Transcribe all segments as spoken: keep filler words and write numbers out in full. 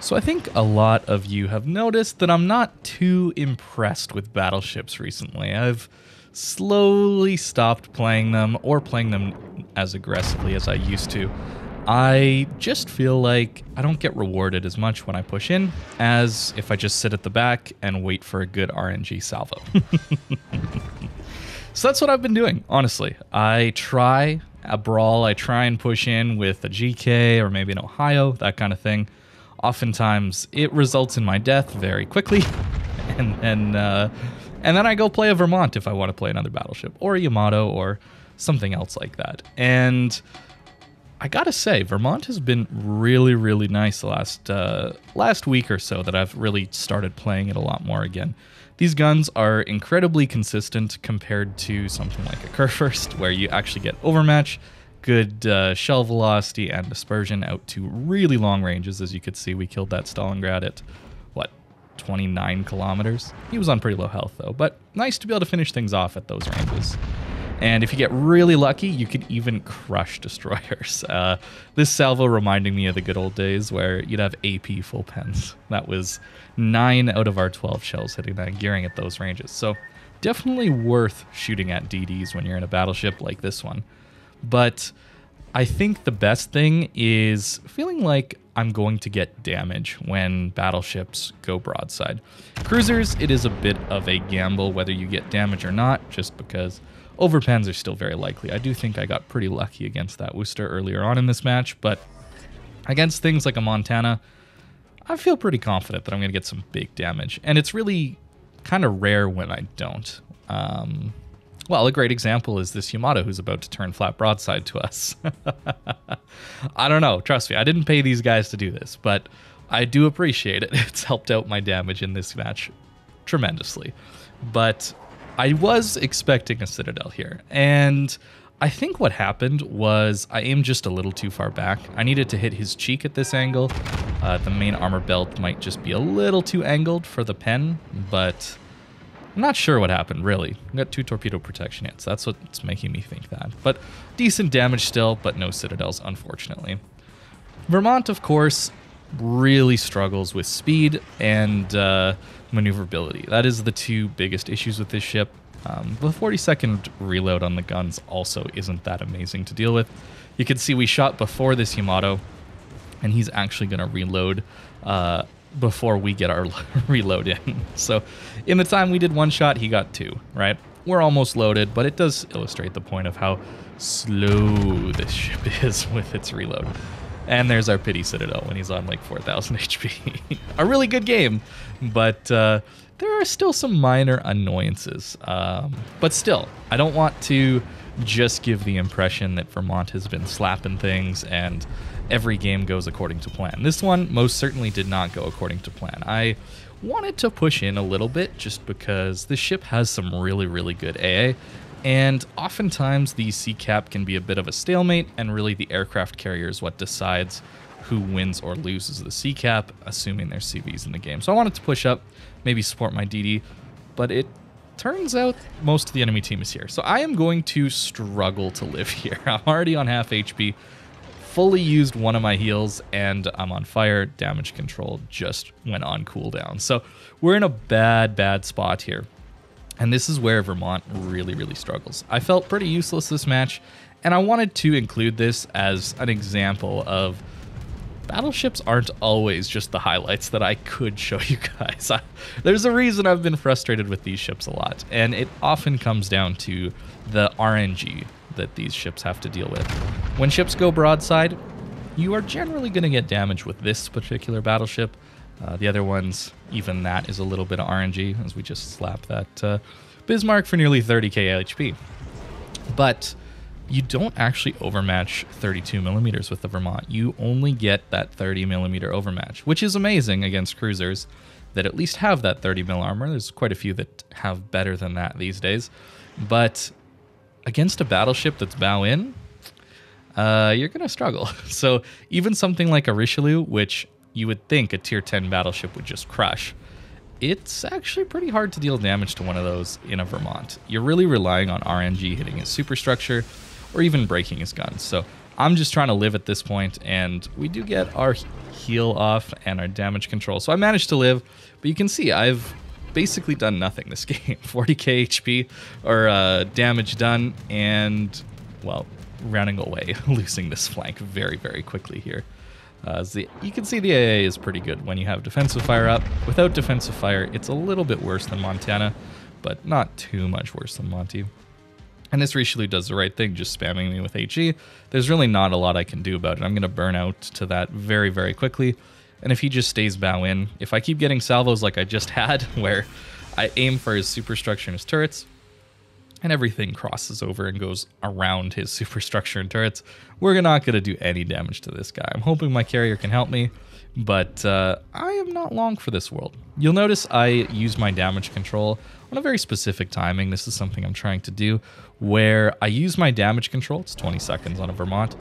So I think a lot of you have noticed that I'm not too impressed with battleships recently. I've slowly stopped playing them, or playing them as aggressively as I used to. I just feel like I don't get rewarded as much when I push in as if I just sit at the back and wait for a good R N G salvo. So that's what I've been doing, honestly. I try a brawl, I try and push in with a G K or maybe an Ohio, that kind of thing. Oftentimes it results in my death very quickly, and then, uh, and then I go play a Vermont if I want to play another battleship, or a Yamato, or something else like that. And I gotta say, Vermont has been really, really nice the last, uh, last week or so that I've really started playing it a lot more again. These guns are incredibly consistent compared to something like a Kurfurst, where you actually get overmatch, good uh, shell velocity and dispersion out to really long ranges. As you could see, we killed that Stalingrad at, what, twenty-nine kilometers? He was on pretty low health though, but nice to be able to finish things off at those ranges. And if you get really lucky, you can even crush destroyers. Uh, this salvo reminding me of the good old days where you'd have A P full pens. That was nine out of our twelve shells hitting that gearing at those ranges. So definitely worth shooting at D Ds when you're in a battleship like this one. But I think the best thing is feeling like I'm going to get damage when battleships go broadside. Cruisers, it is a bit of a gamble whether you get damage or not, just because overpens are still very likely. I do think I got pretty lucky against that Wooster earlier on in this match, but against things like a Montana, I feel pretty confident that I'm going to get some big damage. And it's really kind of rare when I don't. Um, well, a great example is this Yamato who's about to turn flat broadside to us. I don't know. Trust me, I didn't pay these guys to do this, but I do appreciate it. It's helped out my damage in this match tremendously. But I was expecting a Citadel here, and I think what happened was I aimed just a little too far back. I needed to hit his cheek at this angle. Uh, the main armor belt might just be a little too angled for the pen, but I'm not sure what happened, really. I got two torpedo protection hits. That's what's making me think that. But decent damage still, but no Citadels, unfortunately. Vermont, of course, really struggles with speed and uh, maneuverability. That is the two biggest issues with this ship. Um, the forty second reload on the guns also isn't that amazing to deal with. You can see we shot before this Yamato, and he's actually going to reload uh, before we get our reload in. So in the time we did one shot, he got two, right? We're almost loaded, but it does illustrate the point of how slow this ship is with its reload. And there's our pity Citadel when he's on like four thousand H P. A really good game, but uh, there are still some minor annoyances. Um, but still, I don't want to just give the impression that Vermont has been slapping things and every game goes according to plan. This one most certainly did not go according to plan. I wanted to push in a little bit just because this ship has some really, really good A A. And oftentimes the C cap can be a bit of a stalemate, and really the aircraft carrier is what decides who wins or loses the C cap, assuming there's C Vs in the game. So I wanted to push up, maybe support my D D, but it turns out most of the enemy team is here. So I am going to struggle to live here. I'm already on half H P, fully used one of my heals, and I'm on fire. Damage control just went on cooldown. So we're in a bad, bad spot here. And this is where Vermont really, really struggles. I felt pretty useless this match, and I wanted to include this as an example of battleships aren't always just the highlights that I could show you guys. I, there's a reason I've been frustrated with these ships a lot, and it often comes down to the R N G that these ships have to deal with. When ships go broadside, you are generally going to get damage with this particular battleship. Uh, the other ones, even that is a little bit of R N G, as we just slap that uh, Bismarck for nearly thirty K H P. But you don't actually overmatch thirty-two millimeters with the Vermont. You only get that thirty millimeter overmatch, which is amazing against cruisers that at least have that thirty mil armor. There's quite a few that have better than that these days. But against a battleship that's bow in, uh, you're going to struggle. So even something like a Richelieu, which you would think a tier ten battleship would just crush, it's actually pretty hard to deal damage to one of those in a Vermont. You're really relying on R N G hitting his superstructure or even breaking his guns. So I'm just trying to live at this point, and we do get our heal off and our damage control. So I managed to live, but you can see I've basically done nothing this game. forty K H P or uh, damage done, and, well, running away, losing this flank very, very quickly here. Uh, the, you can see the A A is pretty good when you have defensive fire up. Without defensive fire, it's a little bit worse than Montana, but not too much worse than Monty. And this Richelieu does the right thing, just spamming me with HE. There's really not a lot I can do about it. I'm going to burn out to that very, very quickly. And if he just stays bow in, if I keep getting salvos like I just had, where I aim for his superstructure and his turrets, and everything crosses over and goes around his superstructure and turrets, we're not going to do any damage to this guy. I'm hoping my carrier can help me, but uh, I am not long for this world. You'll notice I use my damage control on a very specific timing. This is something I'm trying to do, where I use my damage control, it's twenty seconds on a Vermont,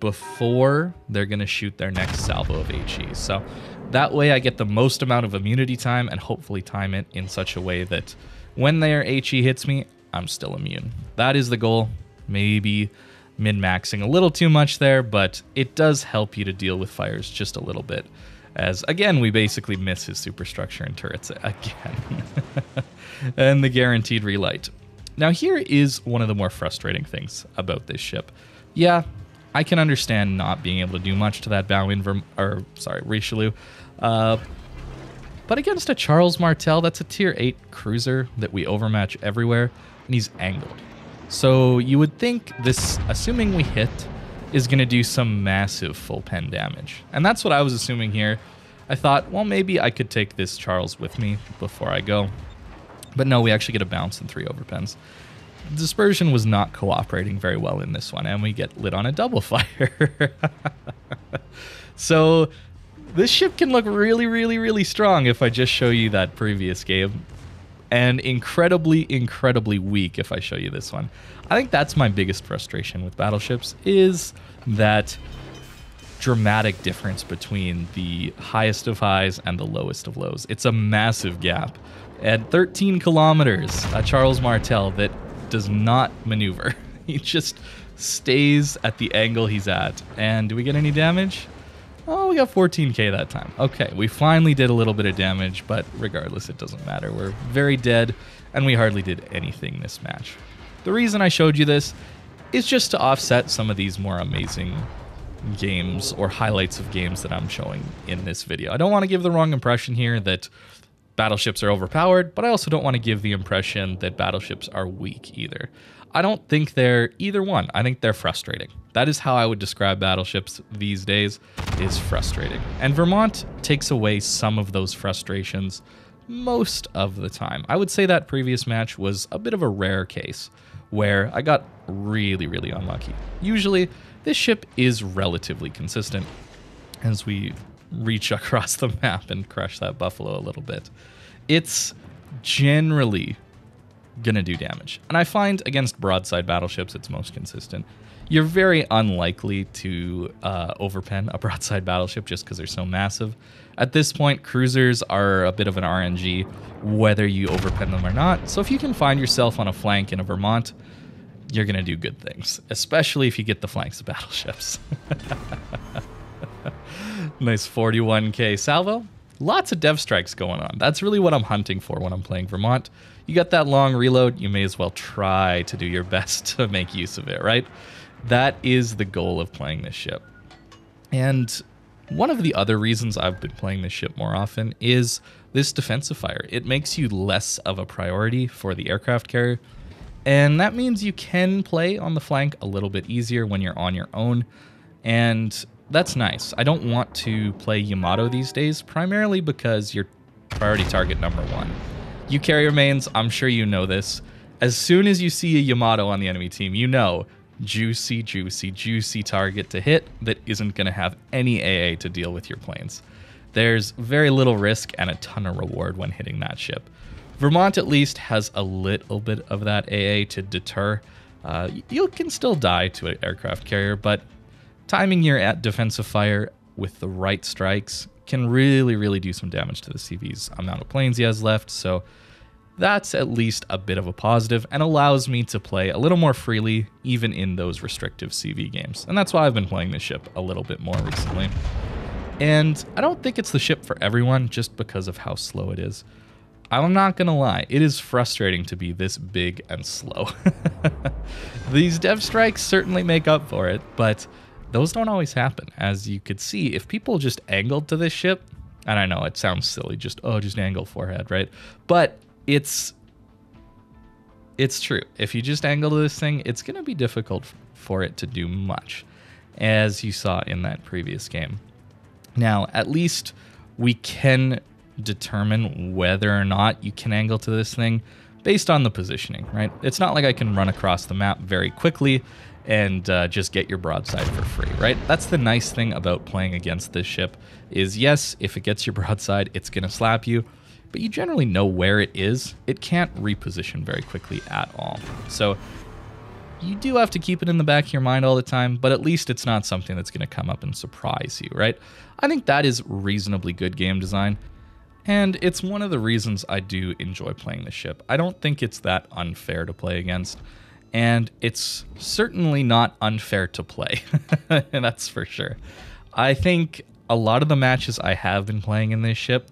before they're going to shoot their next salvo of HE. So that way I get the most amount of immunity time and hopefully time it in such a way that when their HE hits me, I'm still immune. That is the goal. Maybe min-maxing a little too much there, but it does help you to deal with fires just a little bit. As, again, we basically miss his superstructure and turrets again. And the guaranteed relight. Now, here is one of the more frustrating things about this ship. Yeah, I can understand not being able to do much to that bow in Verm- or, sorry, Richelieu. Uh... But against a Charles Martel, that's a tier eight cruiser that we overmatch everywhere, and he's angled. So you would think this, assuming we hit, is going to do some massive full pen damage. And that's what I was assuming here. I thought, well, maybe I could take this Charles with me before I go. But no, we actually get a bounce and three overpens. Dispersion was not cooperating very well in this one, and we get lit on a double fire. So this ship can look really, really, really strong if I just show you that previous game, and incredibly, incredibly weak if I show you this one. I think that's my biggest frustration with battleships, is that dramatic difference between the highest of highs and the lowest of lows. It's a massive gap. At thirteen kilometers, a Charles Martel that does not maneuver. He just stays at the angle he's at. And do we get any damage? Oh, we got fourteen K that time. Okay, we finally did a little bit of damage, but regardless, it doesn't matter. We're very dead, and we hardly did anything this match. The reason I showed you this is just to offset some of these more amazing games or highlights of games that I'm showing in this video. I don't want to give the wrong impression here that battleships are overpowered, but I also don't want to give the impression that battleships are weak either. I don't think they're either one. I think they're frustrating. That is how I would describe battleships these days, is frustrating. And Vermont takes away some of those frustrations most of the time. I would say that previous match was a bit of a rare case where I got really, really unlucky. Usually, this ship is relatively consistent as we reach across the map and crush that Buffalo a little bit. It's generally gonna do damage. And I find against broadside battleships, it's most consistent. You're very unlikely to uh, overpen a broadside battleship just because they're so massive. At this point, cruisers are a bit of an R N G, whether you overpen them or not. So if you can find yourself on a flank in a Vermont, you're gonna do good things, especially if you get the flanks of battleships. Nice forty-one K salvo. Lots of dev strikes going on. That's really what I'm hunting for when I'm playing Vermont. You got that long reload, you may as well try to do your best to make use of it, right? That is the goal of playing this ship. And one of the other reasons I've been playing this ship more often is this defensive fire. It makes you less of a priority for the aircraft carrier, and that means you can play on the flank a little bit easier when you're on your own, and that's nice. I don't want to play Yamato these days, primarily because you're priority target number one. You carrier mains, I'm sure you know this. As soon as you see a Yamato on the enemy team, you know, juicy, juicy, juicy target to hit that isn't going to have any A A to deal with your planes. There's very little risk and a ton of reward when hitting that ship. Vermont at least has a little bit of that A A to deter. Uh, you can still die to an aircraft carrier, but timing your at defensive fire with the right strikes can really, really do some damage to the C V's amount of planes he has left. So that's at least a bit of a positive and allows me to play a little more freely even in those restrictive C V games. And that's why I've been playing this ship a little bit more recently. And I don't think it's the ship for everyone just because of how slow it is. I'm not gonna lie, it is frustrating to be this big and slow. These dev strikes certainly make up for it, but those don't always happen. As you could see, if people just angled to this ship, and I know it sounds silly, just, oh, just angle forehead, right? But it's, it's true. If you just angle to this thing, it's gonna be difficult for it to do much, as you saw in that previous game. Now, at least we can determine whether or not you can angle to this thing based on the positioning, right? It's not like I can run across the map very quickly and uh, just get your broadside for free, right? That's the nice thing about playing against this ship is, yes, if it gets your broadside, it's gonna slap you, but you generally know where it is. It can't reposition very quickly at all. So you do have to keep it in the back of your mind all the time, but at least it's not something that's gonna come up and surprise you, right? I think that is reasonably good game design. And it's one of the reasons I do enjoy playing the ship. I don't think it's that unfair to play against, and it's certainly not unfair to play, that's for sure. I think a lot of the matches I have been playing in this ship,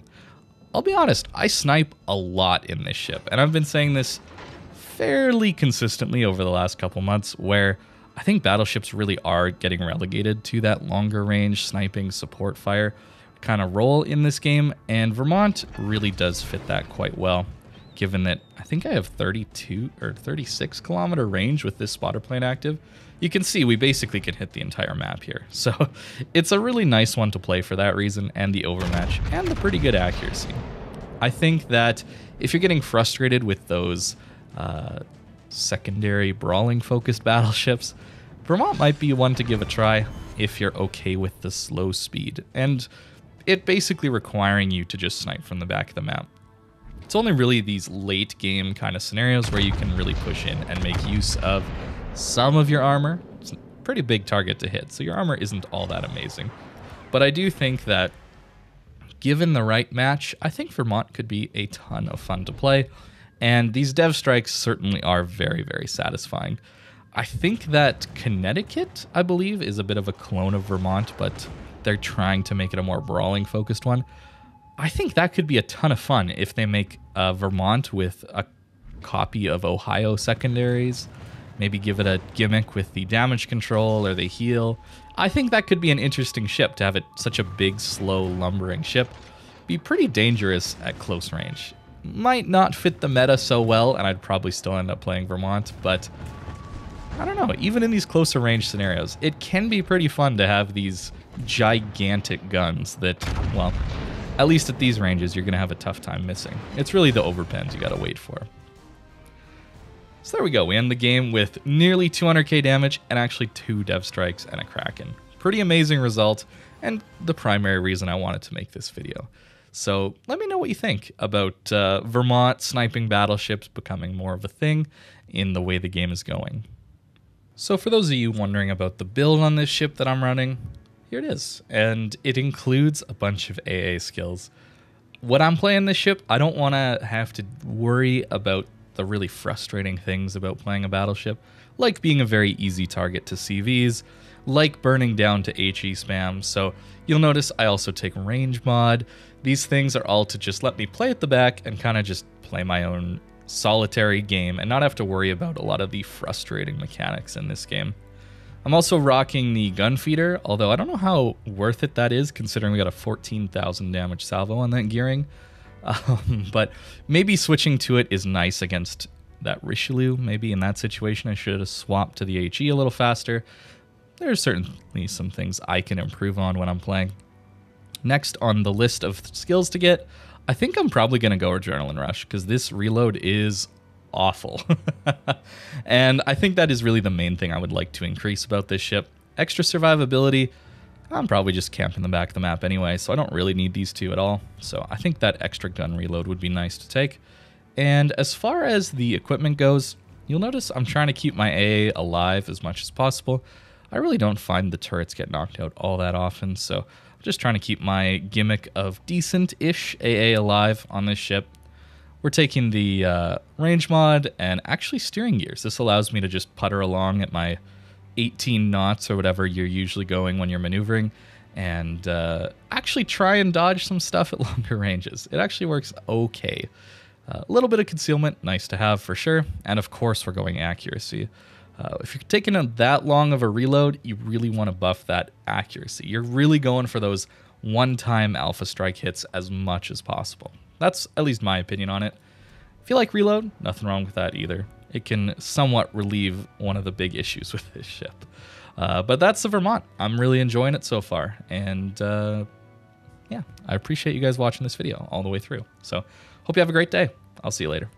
I'll be honest, I snipe a lot in this ship, and I've been saying this fairly consistently over the last couple months, where I think battleships really are getting relegated to that longer range sniping support fire kind of role in this game, and Vermont really does fit that quite well, given that I think I have thirty-two or thirty-six kilometer range with this spotter plane active. You can see we basically can hit the entire map here, so it's a really nice one to play for that reason, and the overmatch and the pretty good accuracy. I think that if you're getting frustrated with those uh, secondary brawling focused battleships, Vermont might be one to give a try if you're okay with the slow speed and it basically requiring you to just snipe from the back of the map. It's only really these late game kind of scenarios where you can really push in and make use of some of your armor. It's a pretty big target to hit, so your armor isn't all that amazing. But I do think that given the right match, I think Vermont could be a ton of fun to play, and these dev strikes certainly are very, very satisfying. I think that Connecticut, I believe, is a bit of a clone of Vermont, but they're trying to make it a more brawling focused one. I think that could be a ton of fun if they make uh, Vermont with a copy of Ohio secondaries, maybe give it a gimmick with the damage control or the heal. I think that could be an interesting ship to have it such a big, slow, lumbering ship. Be pretty dangerous at close range. Might not fit the meta so well, and I'd probably still end up playing Vermont, but I don't know, even in these closer range scenarios, it can be pretty fun to have these gigantic guns that, well, at least at these ranges, you're gonna have a tough time missing. It's really the overpens you gotta wait for. So there we go, we end the game with nearly two hundred K damage and actually two dev strikes and a Kraken. Pretty amazing result, and the primary reason I wanted to make this video. So let me know what you think about uh, Vermont sniping battleships becoming more of a thing in the way the game is going. So for those of you wondering about the build on this ship that I'm running, here it is. And it includes a bunch of A A skills. When I'm playing this ship, I don't want to have to worry about the really frustrating things about playing a battleship, like being a very easy target to C Vs, like burning down to H E spam. So you'll notice I also take range mod. These things are all to just let me play at the back and kind of just play my own solitary game and not have to worry about a lot of the frustrating mechanics in this game. I'm also rocking the gun feeder, although I don't know how worth it that is considering we got a fourteen thousand damage salvo on that gearing, um, but maybe switching to it is nice against that Richelieu. Maybe in that situation I should have swapped to the H E a little faster. There's certainly some things I can improve on when I'm playing. Next on the list of skills to get, I think I'm probably going to go Adrenaline Rush because this reload is awful. And I think that is really the main thing I would like to increase about this ship. Extra survivability, I'm probably just camping the back of the map anyway, so I don't really need these two at all. So I think that extra gun reload would be nice to take. And as far as the equipment goes, you'll notice I'm trying to keep my A A alive as much as possible. I really don't find the turrets get knocked out all that often, so just trying to keep my gimmick of decent-ish A A alive on this ship. We're taking the uh, range mod and actually steering gears. This allows me to just putter along at my eighteen knots or whatever you're usually going when you're maneuvering, and uh, actually try and dodge some stuff at longer ranges. It actually works okay. A uh, little bit of concealment, nice to have for sure. And of course, we're going accuracy. Uh, if you're taking a, that long of a reload, you really want to buff that accuracy. You're really going for those one-time alpha strike hits as much as possible. That's at least my opinion on it. If you like reload, nothing wrong with that either. It can somewhat relieve one of the big issues with this ship. Uh, but that's the Vermont. I'm really enjoying it so far. And uh, yeah, I appreciate you guys watching this video all the way through. So hope you have a great day. I'll see you later.